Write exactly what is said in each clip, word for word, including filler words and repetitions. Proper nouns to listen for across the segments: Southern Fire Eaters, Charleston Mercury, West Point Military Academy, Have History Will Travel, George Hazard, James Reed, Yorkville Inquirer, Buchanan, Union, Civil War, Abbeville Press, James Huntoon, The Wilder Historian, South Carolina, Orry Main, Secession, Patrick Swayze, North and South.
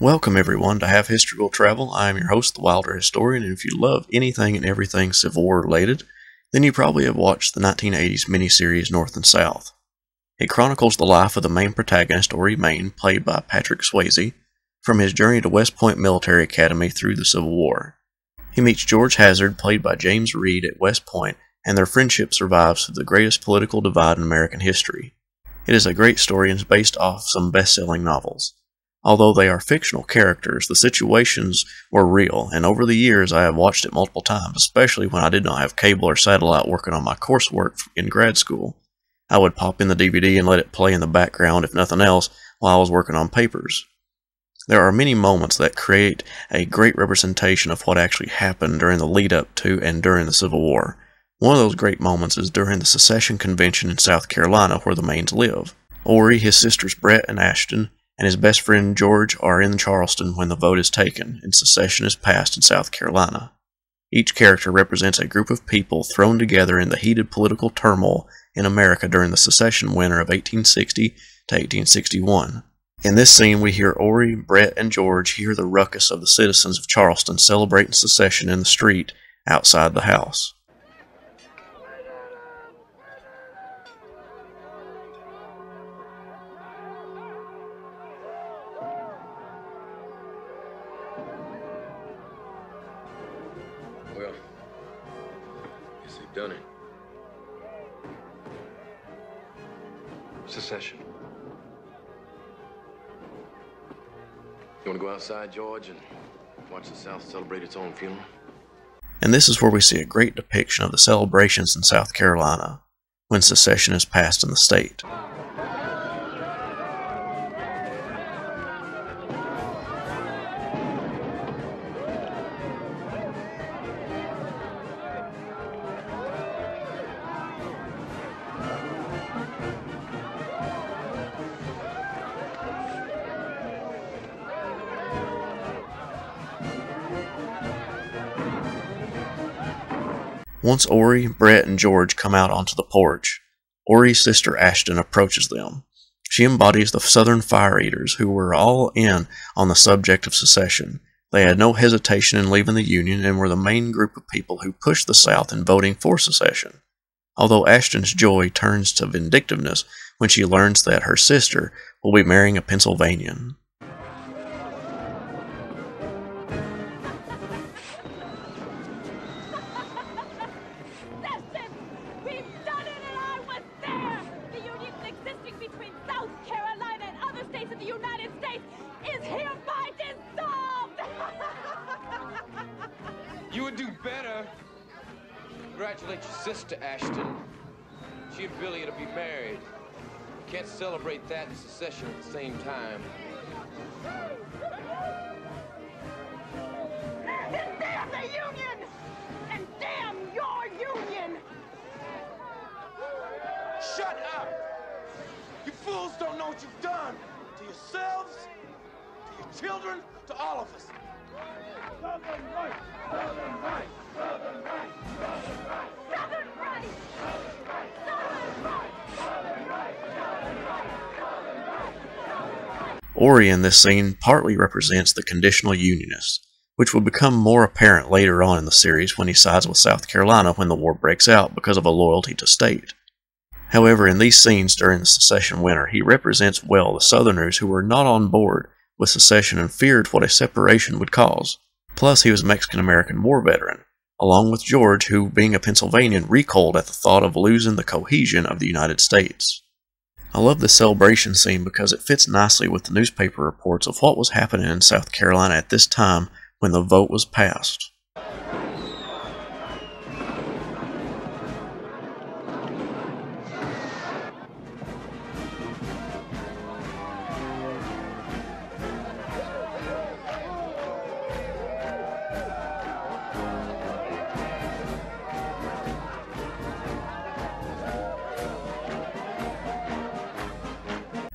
Welcome everyone to Half History Will Travel. I am your host, The Wilder Historian, and if you love anything and everything Civil War related, then you probably have watched the nineteen eighties miniseries North and South. It chronicles the life of the main protagonist, Orry Main, played by Patrick Swayze, from his journey to West Point Military Academy through the Civil War. He meets George Hazard, played by James Reed, at West Point, and their friendship survives through the greatest political divide in American history. It is a great story and is based off some best-selling novels. Although they are fictional characters, the situations were real, and over the years I have watched it multiple times, especially when I did not have cable or satellite working on my coursework in grad school. I would pop in the D V D and let it play in the background, if nothing else, while I was working on papers. There are many moments that create a great representation of what actually happened during the lead-up to and during the Civil War. One of those great moments is during the secession convention in South Carolina, where the Mains live. Orry, his sisters Brett and Ashton, and his best friend George are in Charleston when the vote is taken and secession is passed in South Carolina. Each character represents a group of people thrown together in the heated political turmoil in America during the secession winter of eighteen sixty to eighteen sixty-one. In this scene, we hear Orry, Brett, and George hear the ruckus of the citizens of Charleston celebrating secession in the street outside the house. Well, I guess they've done it. Secession. You want to go outside, George, and watch the South celebrate its own funeral? And this is where we see a great depiction of the celebrations in South Carolina when secession is passed in the state. Once Orry, Brett, and George come out onto the porch, Orry's sister Ashton approaches them. She embodies the Southern Fire Eaters, who were all in on the subject of secession. They had no hesitation in leaving the Union and were the main group of people who pushed the South in voting for secession. Although Ashton's joy turns to vindictiveness when she learns that her sister will be marrying a Pennsylvanian. You would do better. Congratulate your sister, Ashton. She and Billy are to be married. Can't celebrate that and secession at the same time. And damn the Union! And damn your Union! Shut up! You fools don't know what you've done to yourselves, to your children, to all of us. Southern right! Southern right! Southern right! Southern right! Southern right! Southern right! Southern right! Southern right! Southern right! Southern right! Southern right! Orry in this scene partly represents the conditional Unionists, which will become more apparent later on in the series when he sides with South Carolina when the war breaks out because of a loyalty to state. However, in these scenes during the secession winter, he represents well the Southerners who were not on board with secession and feared what a separation would cause. Plus, he was a Mexican-American war veteran, along with George, who, being a Pennsylvanian, recoiled at the thought of losing the cohesion of the United States. I love this celebration scene because it fits nicely with the newspaper reports of what was happening in South Carolina at this time when the vote was passed.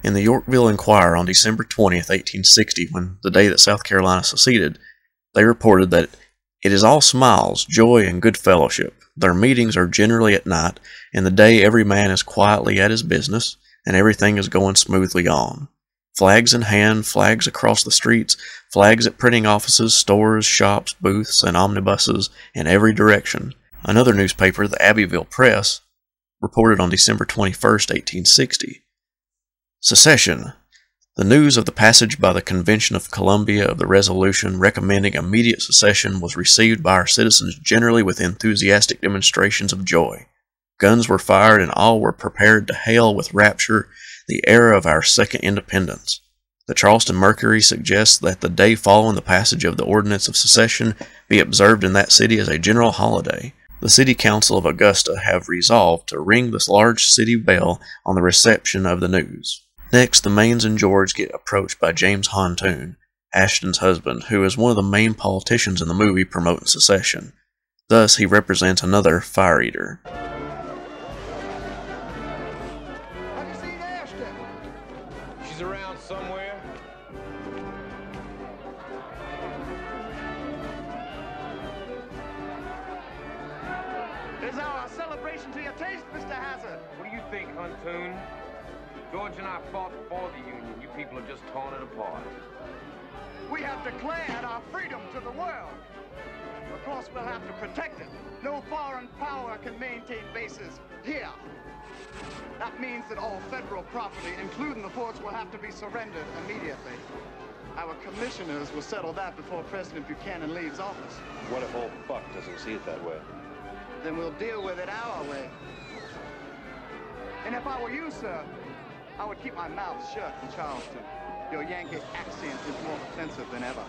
In the Yorkville Inquirer on December twentieth, eighteen sixty, when the day that South Carolina seceded, they reported that it is all smiles, joy, and good fellowship. Their meetings are generally at night, and the day every man is quietly at his business, and everything is going smoothly on. Flags in hand, flags across the streets, flags at printing offices, stores, shops, booths, and omnibuses in every direction. Another newspaper, the Abbeville Press, reported on December twenty-first, eighteen sixty. Secession. The news of the passage by the Convention of Columbia of the resolution recommending immediate secession was received by our citizens generally with enthusiastic demonstrations of joy. Guns were fired and all were prepared to hail with rapture the era of our second independence. The Charleston Mercury suggests that the day following the passage of the Ordinance of Secession be observed in that city as a general holiday. The City Council of Augusta have resolved to ring this large city bell on the reception of the news. Next, the Mains and George get approached by James Huntoon, Ashton's husband, who is one of the main politicians in the movie promoting secession. Thus, he represents another fire-eater. I can see Ashton. She's around somewhere. Is our celebration to your taste, Mister Hazard? What do you think, Huntoon? George and I fought for the Union. You people have just torn it apart. We have declared our freedom to the world. Of course, we'll have to protect it. No foreign power can maintain bases here. That means that all federal property, including the forts, will have to be surrendered immediately. Our commissioners will settle that before President Buchanan leaves office. What if old Buck doesn't see it that way? Then we'll deal with it our way. And if I were you, sir, I would keep my mouth shut in Charleston. Your Yankee accent is more offensive than ever.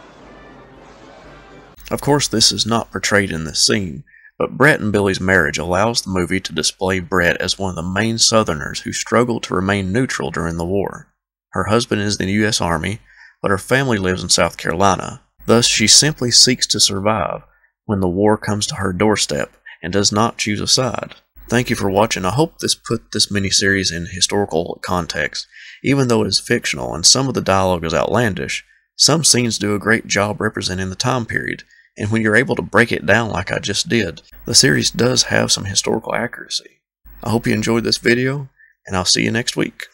Of course, this is not portrayed in this scene, but Brett and Billy's marriage allows the movie to display Brett as one of the main Southerners who struggled to remain neutral during the war. Her husband is in the U S Army, but her family lives in South Carolina. Thus, she simply seeks to survive when the war comes to her doorstep and does not choose a side. Thank you for watching. I hope this put this miniseries in historical context. Even though it is fictional and some of the dialogue is outlandish, some scenes do a great job representing the time period, and when you're able to break it down like I just did, the series does have some historical accuracy. I hope you enjoyed this video, and I'll see you next week.